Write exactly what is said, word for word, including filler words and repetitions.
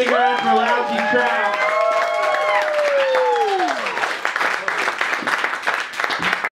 Stick around for Lousy Crowd.